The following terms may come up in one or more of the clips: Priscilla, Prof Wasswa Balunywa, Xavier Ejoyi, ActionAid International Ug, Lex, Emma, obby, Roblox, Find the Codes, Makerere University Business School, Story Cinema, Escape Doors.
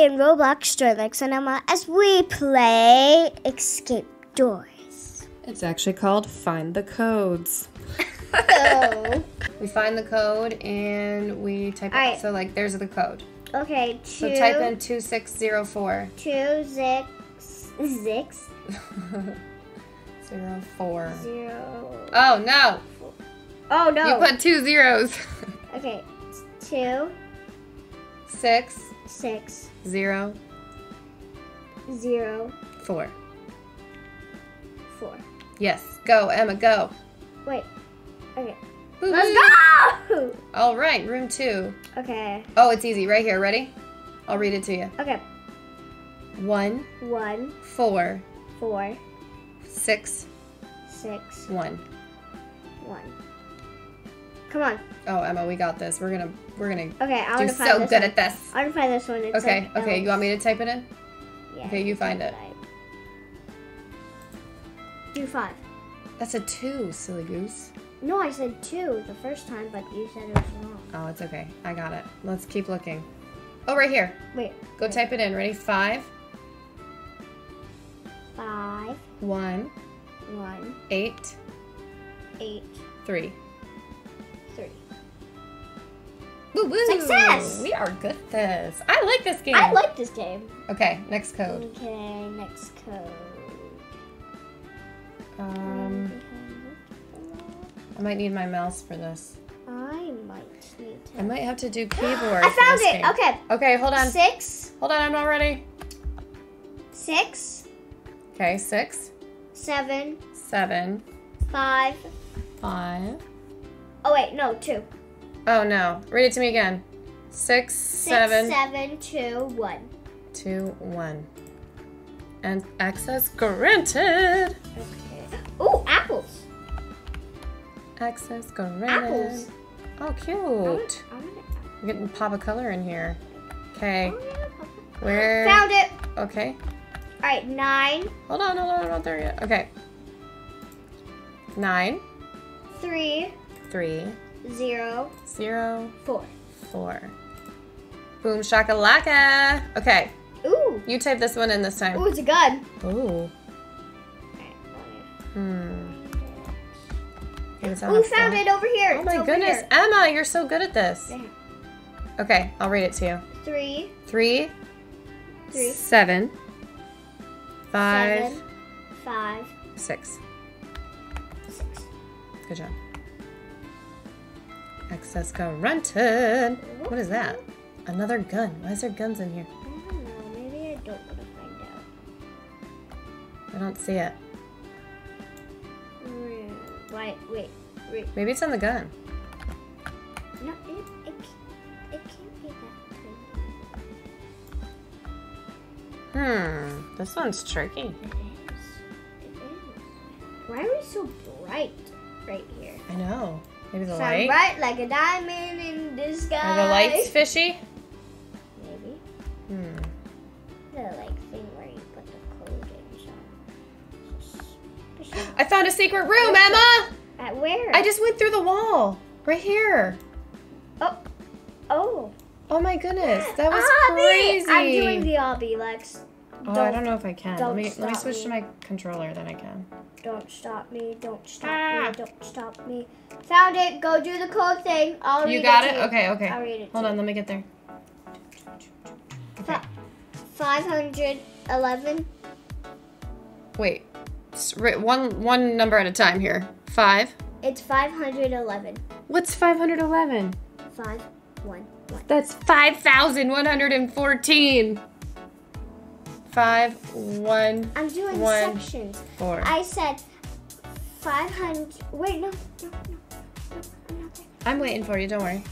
today in Roblox Story Cinema as we play Escape Doors. It's actually called Find the Codes. Oh. We find the code and we type all it. Right. So like there's the code. Okay. So type in 2604. 266. 04. 0. Oh no. Oh no. You put two zeros. Okay. 2 6 6 0 0 4 4. Yes, go Emma, go. Wait. Okay. Woo-hoo. Let's go. All right, room 2. Okay. Oh, it's easy right here. Ready? I'll read it to you. Okay. 1 1 4 4 6 6 1 1. Come on. Oh, Emma, we got this. We're gonna. Okay, I want to find this. You're so good at this. I want to find this one. Okay, okay. You want me to type it in? Yeah. Okay, you find it. 25. That's a 2, silly goose. No, I said 2 the first time, but you said it was wrong. Oh, it's okay. I got it. Let's keep looking. Oh, right here. Wait. Go type it in. Ready? 5 5. 1 1. 8 8. 3. Woo-woo. Success! We are good at this. I like this game. I like this game. Okay, next code. Okay, next code. I might need my mouse for this. I might need to. I might have to do keyboard. I found it. Game. Okay. Okay, hold on. 6. Hold on, I'm not ready. 6. Okay, 6. 7. 7. 5. 5. Oh wait, no, 2. Oh no! Read it to me again. 6 7 2 1. 2 1. And access granted. Okay. Ooh, apples. Access granted. Apples. Oh, cute. I'm getting pop of color in here. Okay. Where? Found it. Okay. All right, 9. Hold on, I'm not there yet. Okay. 9. 3. 3. 0 0. 4 4. Boom shakalaka. Okay. Ooh. You type this one in this time. Ooh, it's a gun. Ooh. Ooh, found it over here. Oh my goodness, Emma, you're so good at this. Okay, I'll read it to you. 3 3 7 5 6 6. Good job. Access granted. What is that? Another gun. Why is there guns in here? I don't know. Maybe I don't want to find out. I don't see it. Wait. Maybe it's on the gun. No, it can't be that pretty. This one's tricky. It is. Why are we so bright right here? I know. Maybe the light? Bright like a diamond in the sky. Are the lights fishy? Maybe. The like thing where you put the code in. Suspicious. I found a secret room, Emma! At where? I just went through the wall. Right here. Oh. Oh my goodness. That was crazy. I'm doing the obby, Lex. Oh, I don't know if I can. Let me switch to my controller, then I can. Don't stop me. Don't stop me. Found it. Go do the code thing. I'll read it. You got it? Okay. I'll read it. Hold on. Let me get there. Okay. 511. Wait. One number at a time here. 5. It's 511. What's 511? 5 1 1. That's 5,114. 5 1. I'm doing sections. 4. I said 500. Wait, no. I'm waiting for you. Don't worry.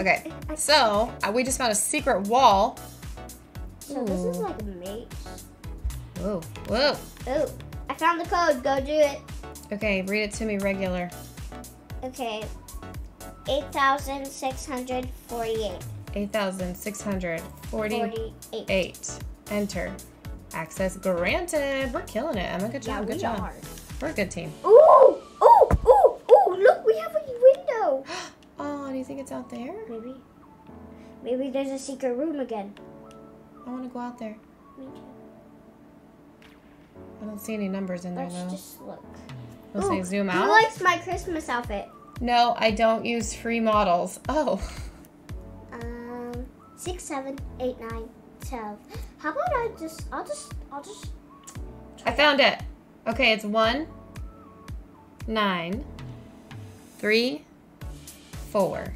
Okay. So we just found a secret wall. So this is like a maze. Whoa. I found the code. Go do it. Okay, read it to me regular. Okay. 8,648. 8,648. Enter. Access granted. We're killing it, Emma. Good job. Good job. We're a good team. Ooh! Look, we have a window. Oh, do you think it's out there? Maybe. Maybe there's a secret room again. I want to go out there. Me too. I don't see any numbers in there, though. Let's just look. Let's say zoom out. Who likes my Christmas outfit? No, I don't use free models. Oh. 6, 7, 8, 9, 12. How about I'll just try. I found it. Okay, it's 1, 9, 3, 4.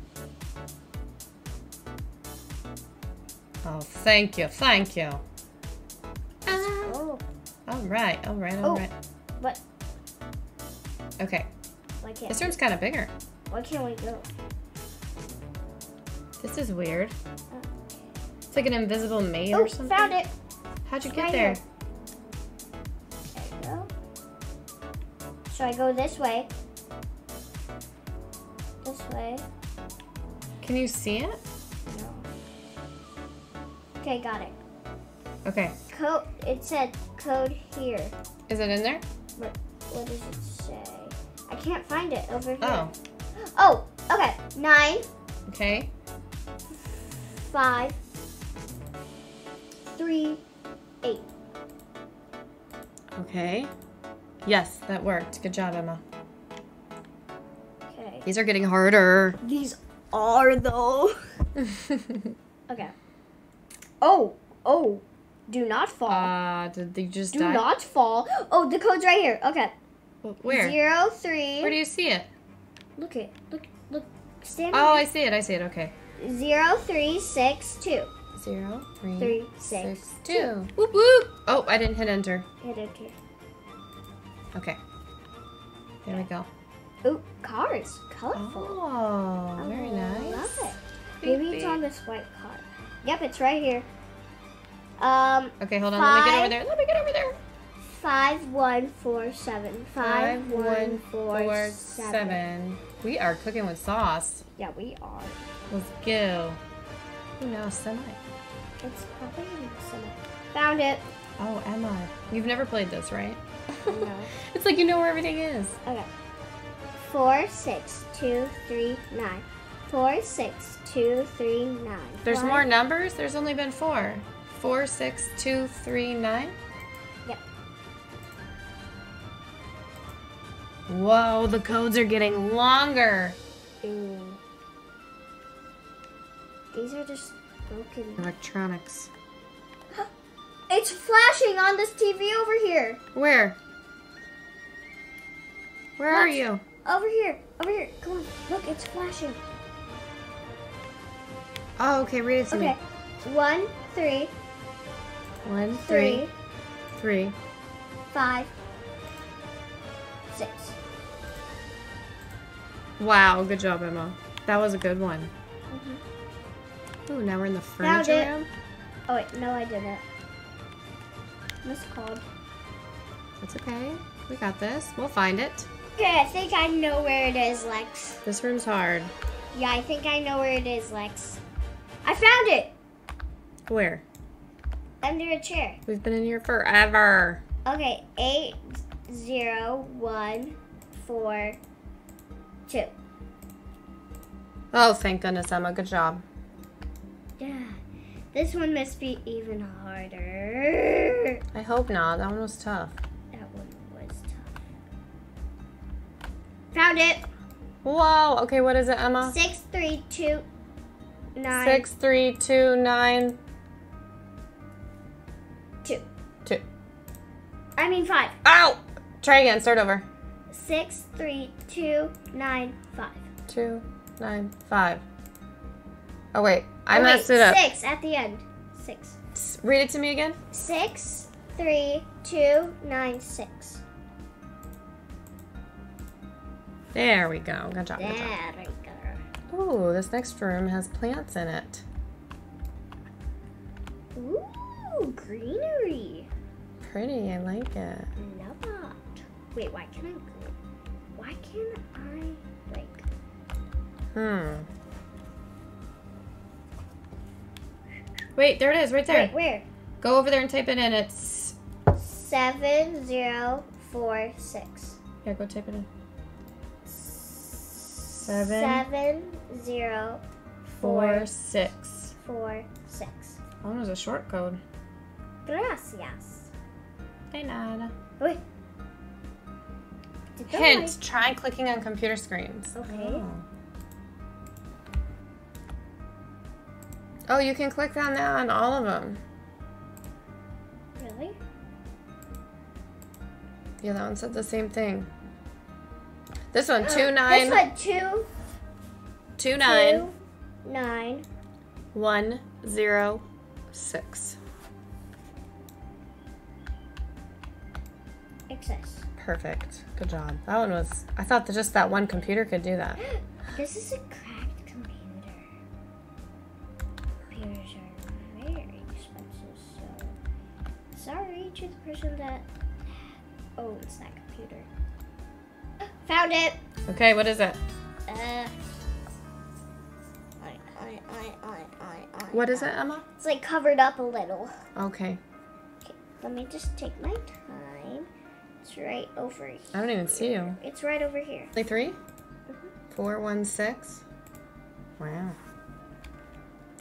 Oh, thank you, thank you. Alright, alright, alright. What? Okay. Why can't this room's kind of bigger. Why can't we go? This is weird. It's like an invisible maze or something. Found it. How'd you get there? There you go. So I go this way. This way. Can you see it? No. Okay, got it. Okay. Code. It said code here. Is it in there? What does it say? I can't find it over here. Oh. Oh. Okay. 9. Okay. 5, 3, 8. Okay. Yes, that worked. Good job, Emma. Okay. These are getting harder. These are though. Okay. Oh. Oh. Do not fall. Did they just die? Do not fall. Oh, the code's right here. Okay. Where? 03. Where do you see it? Look it. Look. Look. Stand. Oh, I see it. I see it. Okay. 0362. 0362. Whoop whoop. Oh, I didn't hit enter. Hit enter. Okay. There we go. Ooh, cars. Colorful. Oh, very nice. I love it. Maybe it's on this white car. Yep, it's right here. Okay, hold on. Let me get over there. 5147. 5147. We are cooking with sauce. Yeah, we are. Let's go. Oh no, semi. It's probably semi. Found it. Oh, Emma, you've never played this, right? No. It's like you know where everything is. Okay. 4, 6, 2, 3, 9. 4, 6, 2, 3, 9. There's more numbers. There's only been 4. 4, 6, 2, 3, 9. Yep. Whoa, the codes are getting longer. Ooh. These are just broken. Electronics. It's flashing on this TV over here. Where? Where are you? Over here. Over here. Come on. Look, it's flashing. Oh, okay. Read it to me. Okay. 1, 3. 1, 3, 3. 5, 6. Wow, good job, Emma. That was a good one. Mm-hmm. Ooh, now we're in the furniture room. Oh wait, no, I didn't. Miscalled. That's okay. We got this. We'll find it. Okay, I think I know where it is, Lex. This room's hard. Yeah, I think I know where it is, Lex. I found it. Where? Under a chair. We've been in here forever. Okay, 8, 0, 1, 4, 2. Oh, thank goodness, Emma. Good job. Yeah. This one must be even harder. I hope not. That one was tough. That one was tough. Found it. Whoa. Okay, what is it, Emma? 6, 3, 2, 9. 6, 3, 2, 9. 2. I mean 5. Ow! Try again. Start over. 6, 3, 2, 9, 5. 2, 9, 5. Oh wait, I messed it up. 6 at the end. 6. Read it to me again. 6, 3, 2, 9, 6. There we go. Good job. Good job. There we go. Ooh, this next room has plants in it. Ooh. Greenery. Pretty, I like it. Love it. Wait, why can't I like? Wait, there it is, right there. Wait, where? Go over there and type it in. It's 7046. Yeah, go type it in. 7046. 46. 46. Oh, there's a short code. Gracias. De nada. Uy. Hint, try clicking on computer screens. Okay. Oh. Oh, you can click on that on all of them. Really? Yeah, that one said the same thing. This one, 2, 9. This one, 2, 9. 2, 9. 1, 0, 6. Access. Perfect. Good job. That one was... I thought that just that one computer could do that. This is a cracked computer. Computers are very expensive, so... Sorry to the person that... Oh, it's that computer. Found it! Okay, what is it? What is it, Emma? It's like covered up a little. Okay. Okay, let me just take my time. It's right over here. I don't even see you. It's right over here. Like 3? Mm-hmm. 4, 1, 6. Wow.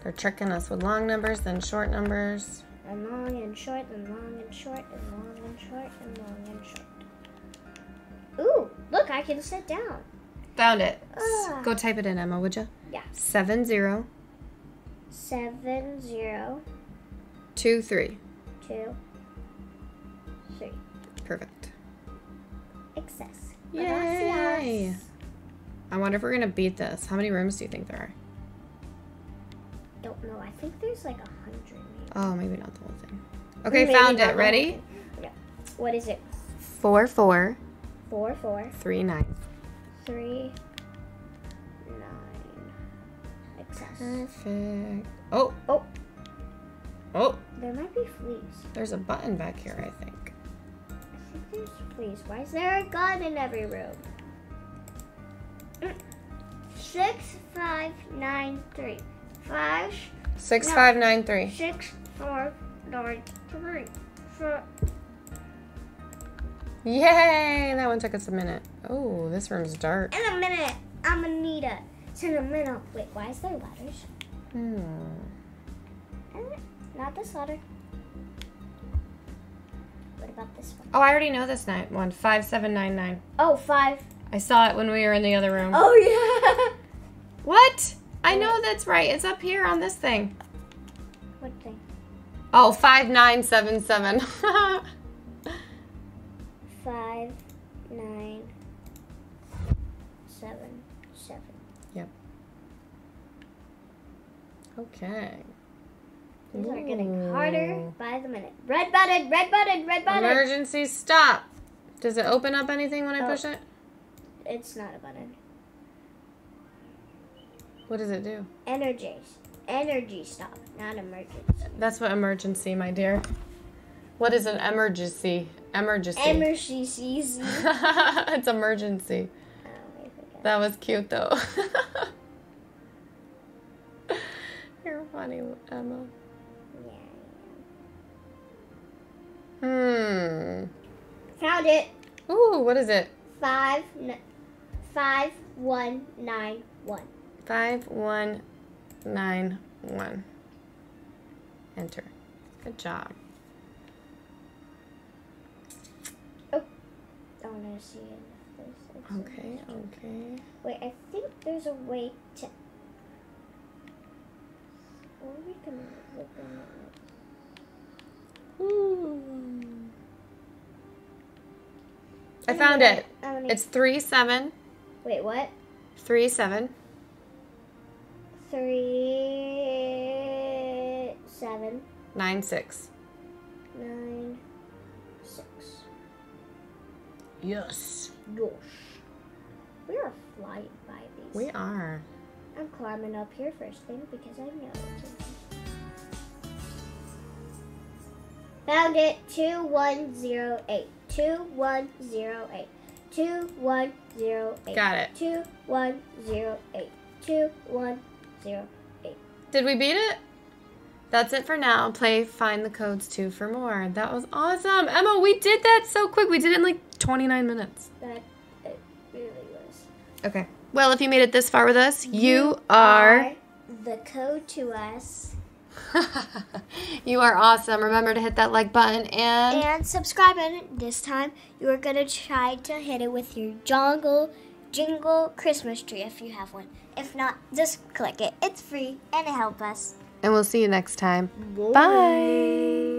They're tricking us with long numbers, then short numbers. And long and short, and long and short, and long and short, and long and short. Ooh, look, I can sit down. Found it. Go type it in, Emma, would you? Yeah. 7, 0. 7, 0. 2, 3. 2, 3. Perfect. Excess. Yay! I wonder if we're going to beat this. How many rooms do you think there are? Don't know. I think there's like 100. Oh, maybe not the whole thing. Okay, maybe found it. Ready? Yeah. What is it? 4, 4. 4, 4. 3, 9. 3, 9. Excess. Perfect. Oh. Oh. Oh. There might be fleas. There's a button back here, I think. I think there's fleas. Why is there a gun in every room? 6, 5, 9, 3. 5. 6, 5, 9, 3. 6, 4, 9, 3. 4. Yay! That one took us a minute. Oh, this room's dark. In a minute, I'm gonna need a sentimental. Wait, why is there letters? Not this letter. What about this one? Oh, I already know this one. 5799. Oh, 5. I saw it when we were in the other room. Oh yeah. What? I know that's right. It's up here on this thing. What thing? Oh, 5977. 5, 9, 7, 7. Yep. Okay. These are getting harder by the minute. Red button, red button, red button. Emergency stop. Does it open up anything when I push it? It's not a button. What does it do? Energy stop, not emergency. That's what emergency, my dear. What is an emergency? Emergency. Emergency. It's emergency. Oh, I forgot. That was cute, though. You're funny, Emma. Yeah, I am. Found it. Ooh, what is it? 5, 1, 9, 1. 5, 1, 9, 1. Enter. Good job. Okay, okay. Wait, I think there's a way to... Or we can look at it. Ooh. I found it. It's 3, 7. Wait, what? 3, 7. 3, 7. 9, 6. 9, 6. Yes. Yes. We are flying by these. We are. I'm climbing up here first thing because I know it's... Found it. 2108. 2108. 2108. Got it. 2108. 2108. Did we beat it? That's it for now. Play Find the Codes 2 for more. That was awesome. Emma, we did that so quick. We did it in like 29 minutes. That it really was. Okay. Well, if you made it this far with us, you are the code to us. You are awesome. Remember to hit that like button and subscribe. And this time you are going to try to hit it with your jingle Christmas tree if you have one. If not, just click it. It's free and it helps us. And we'll see you next time. Bye. Bye.